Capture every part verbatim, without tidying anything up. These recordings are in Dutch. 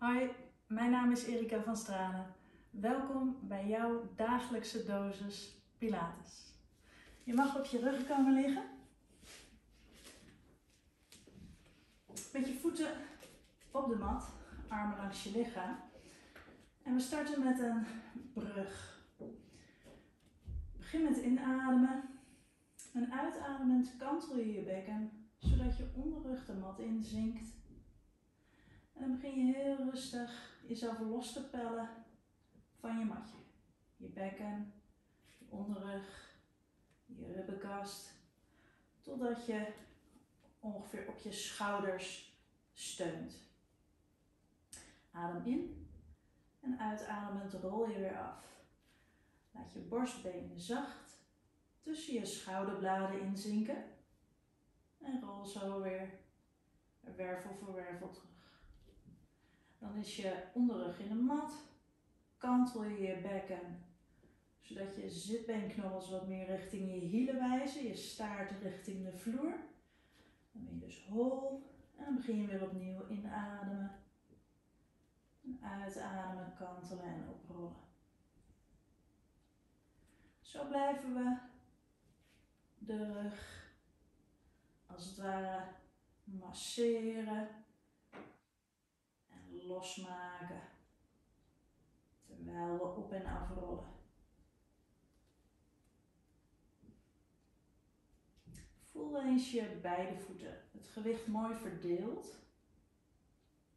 Hoi, mijn naam is Erica van Stralen. Welkom bij jouw dagelijkse dosis Pilates. Je mag op je rug komen liggen. Met je voeten op de mat, armen langs je lichaam. En we starten met een brug. Begin met inademen. En uitademend kantel je je bekken, zodat je onderrug de mat inzinkt. En dan begin je heel rustig jezelf los te pellen van je matje. Je bekken, je onderrug, je ribbenkast. Totdat je ongeveer op je schouders steunt. Adem in en uitademend rol je weer af. Laat je borstbenen zacht tussen je schouderbladen inzinken. En rol zo weer wervel voor wervel terug. Dan is je onderrug in de mat, kantel je je bekken, zodat je zitbeenknobbels wat meer richting je hielen wijzen, je staart richting de vloer. Dan ben je dus hol en dan begin je weer opnieuw inademen. En uitademen, kantelen en oprollen. Zo blijven we de rug als het ware masseren. Losmaken, terwijl we op en af rollen. Voel eens je beide voeten, het gewicht mooi verdeeld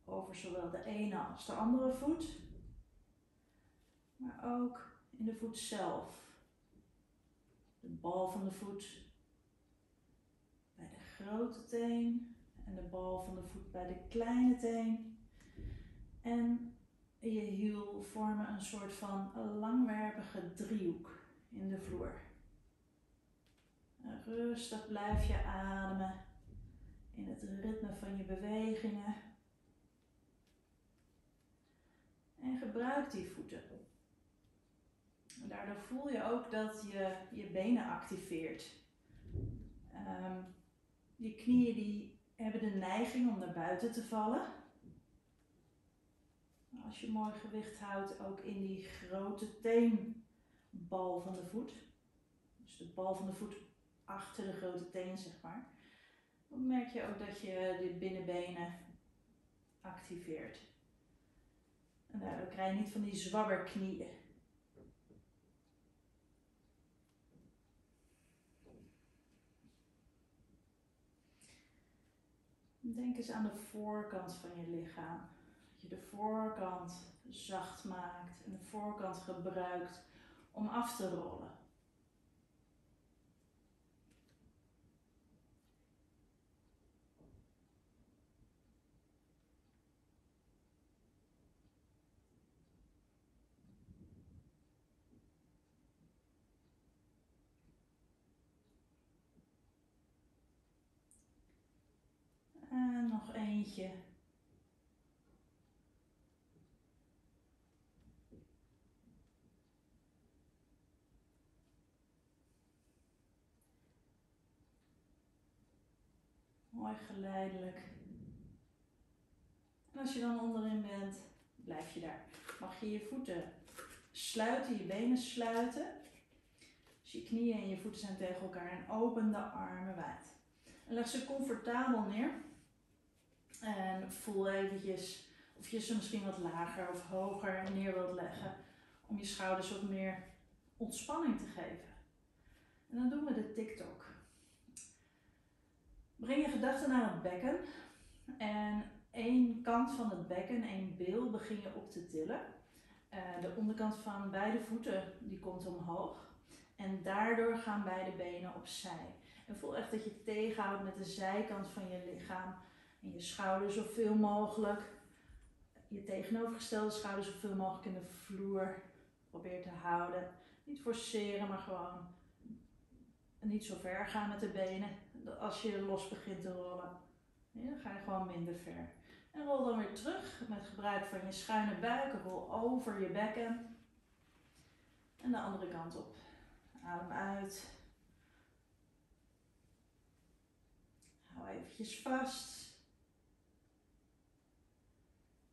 over zowel de ene als de andere voet, maar ook in de voet zelf, de bal van de voet bij de grote teen en de bal van de voet bij de kleine teen. En je hiel vormen een soort van langwerpige driehoek in de vloer. En rustig blijf je ademen in het ritme van je bewegingen. En gebruik die voeten. En daardoor voel je ook dat je je benen activeert. Um, je knieën die hebben de neiging om naar buiten te vallen. Als je mooi gewicht houdt, ook in die grote teenbal van de voet. Dus de bal van de voet achter de grote teen, zeg maar. Dan merk je ook dat je de binnenbenen activeert. En daardoor krijg je niet van die zwabberknieën. Denk eens aan de voorkant van je lichaam. Dat je de voorkant zacht maakt en de voorkant gebruikt om af te rollen. En nog eentje. Mooi geleidelijk. En als je dan onderin bent, blijf je daar. Mag je je voeten sluiten, je benen sluiten. Dus je knieën en je voeten zijn tegen elkaar en open de armen wijd. En leg ze comfortabel neer. En voel eventjes of je ze misschien wat lager of hoger neer wilt leggen. Om je schouders wat meer ontspanning te geven. En dan doen we de TikTok. Breng je gedachten naar het bekken en één kant van het bekken, één bil, begin je op te tillen. De onderkant van beide voeten die komt omhoog en daardoor gaan beide benen opzij. En voel echt dat je tegenhoudt met de zijkant van je lichaam en je schouders zoveel mogelijk, je tegenovergestelde schouders zoveel mogelijk in de vloer probeer te houden. Niet forceren, maar gewoon niet zo ver gaan met de benen. Als je los begint te rollen, ja, dan ga je gewoon minder ver. En rol dan weer terug met gebruik van je schuine buik. Rol over je bekken. En de andere kant op. Adem uit. Hou eventjes vast.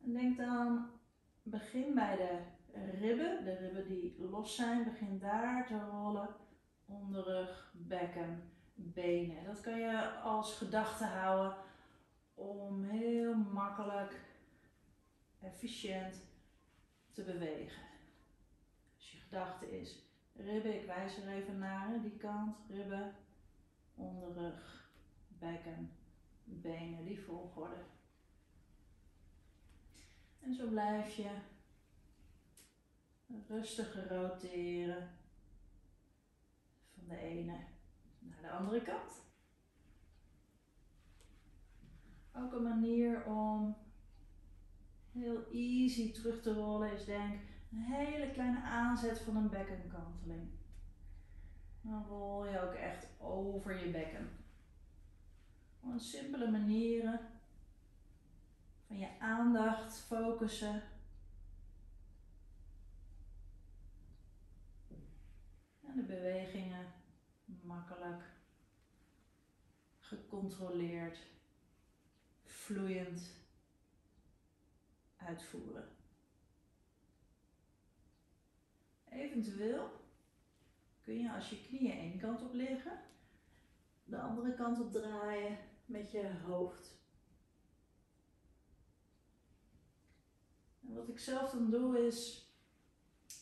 En Denk dan, begin bij de ribben. De ribben die los zijn, begin daar te rollen. Onderrug, bekken, benen. Dat kan je als gedachte houden om heel makkelijk, efficiënt te bewegen. Dus je gedachte is, ribben, ik wijs er even naar, die kant, ribben, onderrug, bekken, benen, die volgorde. En zo blijf je rustig roteren van de ene naar de andere kant. Ook een manier om heel easy terug te rollen is, denk een hele kleine aanzet van een bekkenkanteling. Dan rol je ook echt over je bekken. Gewoon simpele manieren van je aandacht focussen. En de bewegingen makkelijk, gecontroleerd, vloeiend uitvoeren. Eventueel kun je als je knieën één kant op liggen, de andere kant op draaien met je hoofd. En wat ik zelf dan doe is,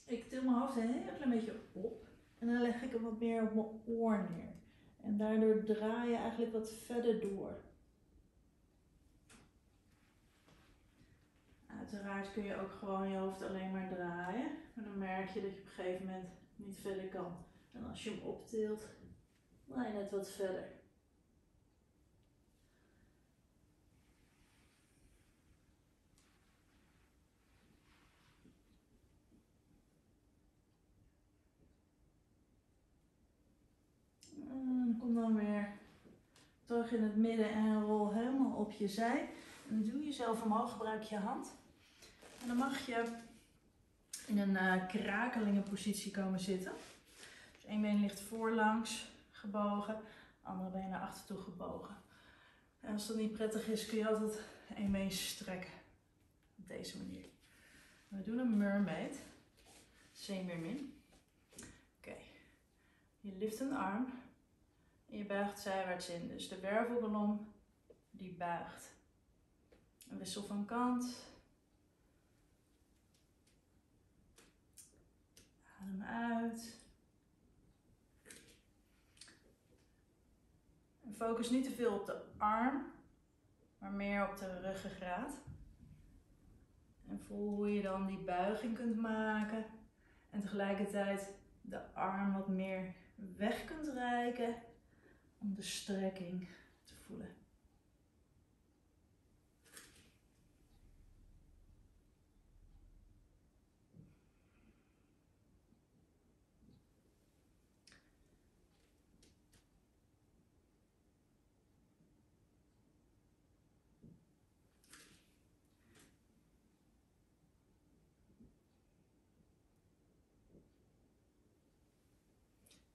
ik til mijn hoofd een heel klein beetje op en dan leg ik hem wat meer op mijn oor neer. En daardoor draai je eigenlijk wat verder door. Uiteraard kun je ook gewoon je hoofd alleen maar draaien, maar dan merk je dat je op een gegeven moment niet verder kan. En als je hem optilt, draai je net wat verder. En kom dan weer terug in het midden en rol helemaal op je zij. En doe jezelf omhoog, gebruik je hand. En dan mag je in een uh, krakelingenpositie komen zitten. Dus één been ligt voorlangs gebogen, andere been naar achter toe gebogen. En als dat niet prettig is, kun je altijd één been strekken. Op deze manier. We doen een mermaid. Zeemeermin. Oké. Okay. Je lift een arm en je buigt zijwaarts in. Dus de wervelkolom die buigt. Een wissel van kant. Adem uit. En focus niet te veel op de arm, maar meer op de ruggengraat. En voel hoe je dan die buiging kunt maken. En tegelijkertijd de arm wat meer weg kunt reiken om de strekking te voelen.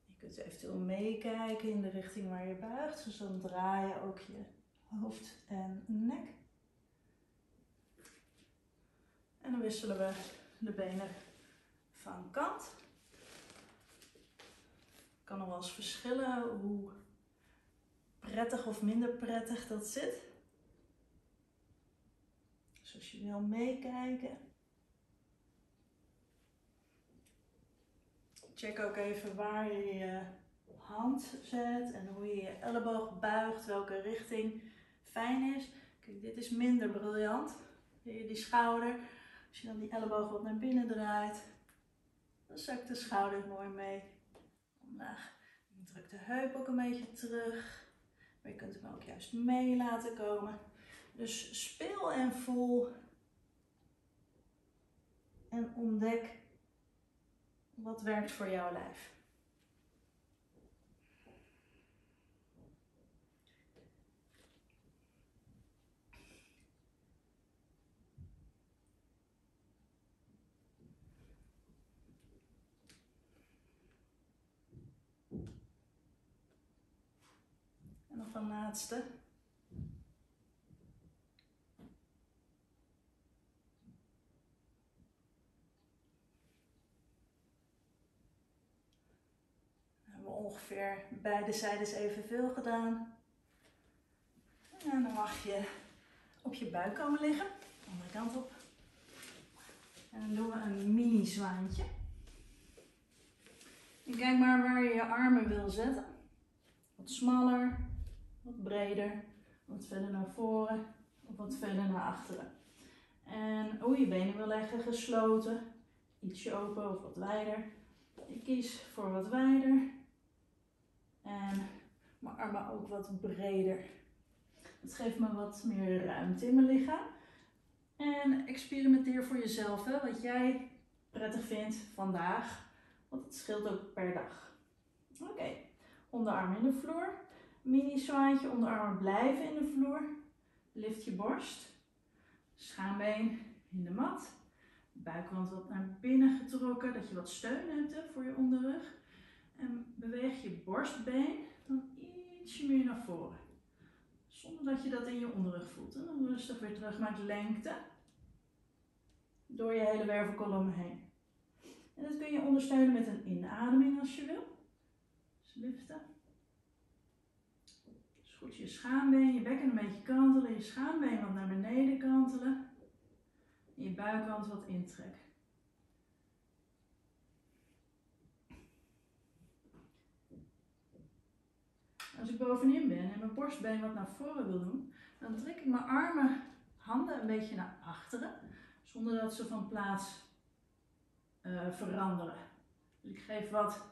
Je kunt eventueel meekijken in de richting waar je buigt, dus dan draai je ook je hoofd en nek. En dan wisselen we de benen van kant. Het kan nog wel eens verschillen hoe prettig of minder prettig dat zit. Dus als je wil meekijken, check ook even waar je je hand zet en hoe je je elleboog buigt, welke richting fijn is. Kijk, dit is minder briljant. Je die schouder, als je dan die elleboog wat naar binnen draait, dan zakt de schouder mooi mee omlaag. Je drukt de heup ook een beetje terug, maar je kunt hem ook juist mee laten komen. Dus speel en voel en ontdek wat werkt voor jouw lijf. En nog een laatste. ongeveer beide zijdes evenveel gedaan. En dan mag je op je buik komen liggen, andere kant op. En dan doen we een mini zwaantje. En kijk maar waar je je armen wil zetten. Wat smaller, wat breder, wat verder naar voren of wat verder naar achteren. En hoe je benen wil leggen, gesloten, ietsje open of wat wijder. Ik kies voor wat wijder en mijn armen ook wat breder. Dat geeft me wat meer ruimte in mijn lichaam. En experimenteer voor jezelf, hè, wat jij prettig vindt vandaag, want het scheelt ook per dag. Oké, okay. Onderarm in de vloer, mini zwaantje, onderarmen blijven in de vloer, lift je borst, schaambeen in de mat, buikwand wat naar binnen getrokken, dat je wat steun hebt voor je onderrug. En beweeg je borstbeen dan ietsje meer naar voren. Zonder dat je dat in je onderrug voelt. En dan rustig weer terug, maak lengte door je hele wervelkolom heen. En dat kun je ondersteunen met een inademing als je wil. Dus liften. Dus goed je schaambeen, je bekken een beetje kantelen, je schaambeen wat naar beneden kantelen. En je buikwand wat intrekken. Als ik bovenin ben en mijn borstbeen wat naar voren wil doen, dan trek ik mijn armen, handen een beetje naar achteren, zonder dat ze van plaats uh, veranderen. Dus ik geef wat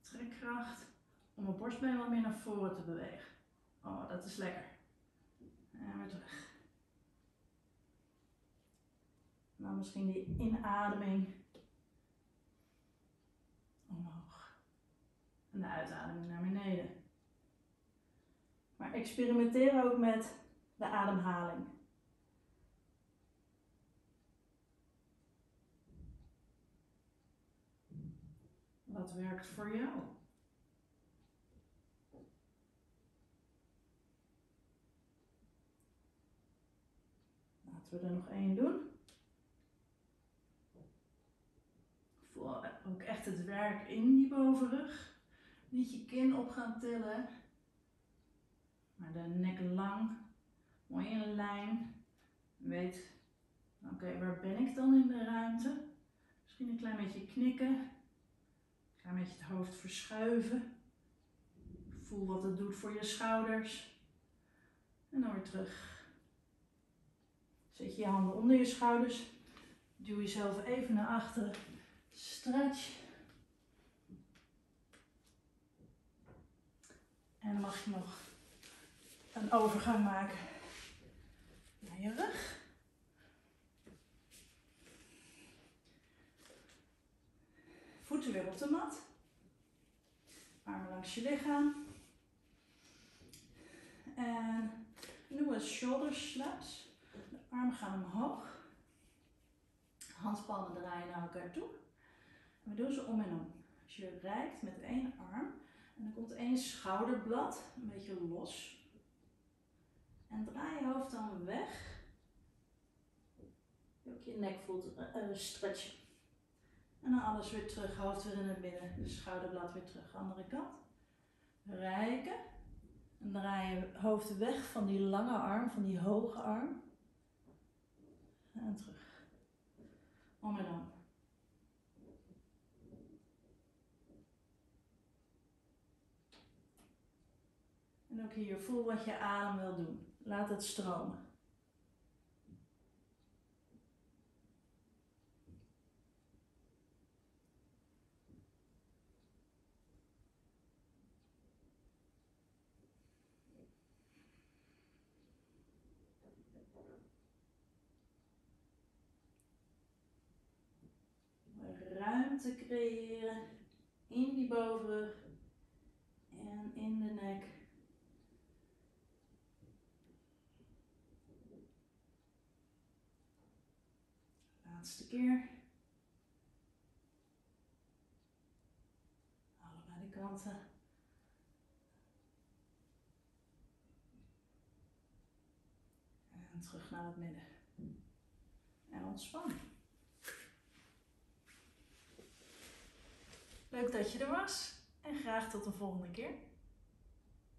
trekkracht om mijn borstbeen wat meer naar voren te bewegen. Oh, dat is lekker. En weer terug. Nou, misschien die inademing omhoog en de uitademing naar beneden. Maar experimenteer ook met de ademhaling. Wat werkt voor jou? Laten we er nog één doen. Voel ook echt het werk in die bovenrug. Niet je kin op gaan tillen. Maar de nek lang, mooi in een lijn. Weet, oké, okay, waar ben ik dan in de ruimte? Misschien een klein beetje knikken. Een klein beetje het hoofd verschuiven. Voel wat het doet voor je schouders. En dan weer terug. Zet je je handen onder je schouders. Duw jezelf even naar achteren. Stretch. En dan mag je nog een overgang maken naar je rug. Voeten weer op de mat. Armen langs je lichaam. En doen we shoulder slaps. De armen gaan omhoog. Handpalmen draaien naar elkaar toe. En we doen ze om en om. Dus je reikt met één arm. En dan komt één schouderblad een beetje los. En draai je hoofd dan weg. Ook je nek voelt uh, stretchen. En dan alles weer terug, hoofd weer naar binnen. De schouderblad weer terug, andere kant. Rijken. En draai je hoofd weg van die lange arm, van die hoge arm. En terug. Om en om. En ook hier, voel wat je adem wil doen. Laat het stromen. Ruimte creëren in die bovenrug en in de nek. Laatste keer. Allebei de kanten. En terug naar het midden. En ontspannen. Leuk dat je er was. en graag tot de volgende keer.